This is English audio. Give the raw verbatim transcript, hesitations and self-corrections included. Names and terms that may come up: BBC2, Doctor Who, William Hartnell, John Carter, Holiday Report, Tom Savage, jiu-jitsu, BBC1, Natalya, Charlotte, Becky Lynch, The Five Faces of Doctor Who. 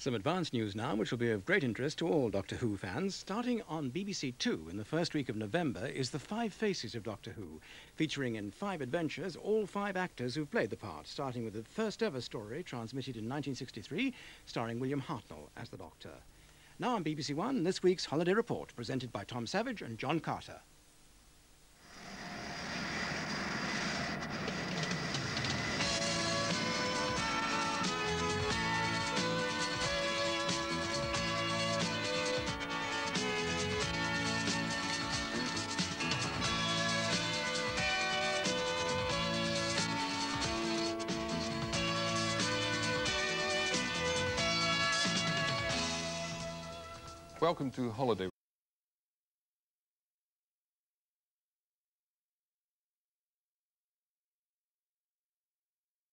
Some advance news now, which will be of great interest to all Doctor Who fans. Starting on B B C two in the first week of November is The Five Faces of Doctor Who, featuring in five adventures all five actors who've played the part, starting with the first ever story transmitted in nineteen sixty-three, starring William Hartnell as the Doctor. Now on B B C one, this week's Holiday Report, presented by Tom Savage and John Carter. Welcome to Holiday